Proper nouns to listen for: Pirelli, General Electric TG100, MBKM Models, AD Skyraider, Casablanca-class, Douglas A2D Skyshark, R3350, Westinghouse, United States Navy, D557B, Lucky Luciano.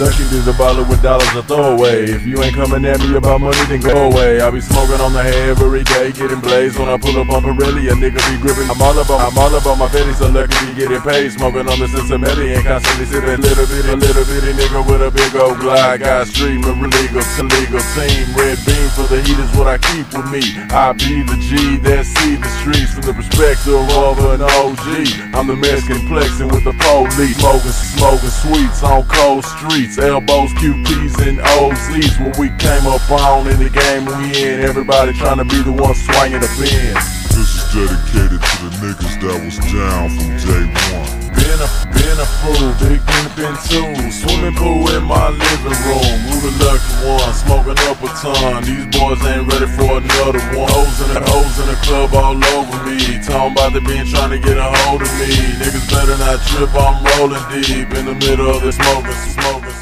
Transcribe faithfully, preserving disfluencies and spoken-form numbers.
Ducky, these a bottle with dollars a throwaway. If you ain't coming at me about money, then go away. I be smoking on the hay every day, getting blazed. When I pull up on Pirelli, a nigga be gripping. I'm all about, I'm all about my fetty, so lucky be getting paid. Smoking on the Cincinnati and constantly sipping. Little bitty, little bitty nigga with a big old glide. Got stream of illegal to legal team. Red beam for the heat is what I keep with me. I be the G that see the streets from the perspective of an O G. I'm the Mexican flexing with the police. Smoking, smoking sweets on cold streets. Elbows, Q Ps, and O Zs. When we came up on in the game we in, everybody trying to be the one swinging the bend. This is dedicated to the niggas that was down from day one. Been a, been a fool, big pimpin' too. Swimming pool in my living room. Who the lucky one? Smoking up a ton. These boys ain't ready for another one. Hoes in the, hoes in the club all over me. Talking about the being trying to get a hold of me. Niggas better not trip, I'm rolling deep in the middle of the smoking, smoking.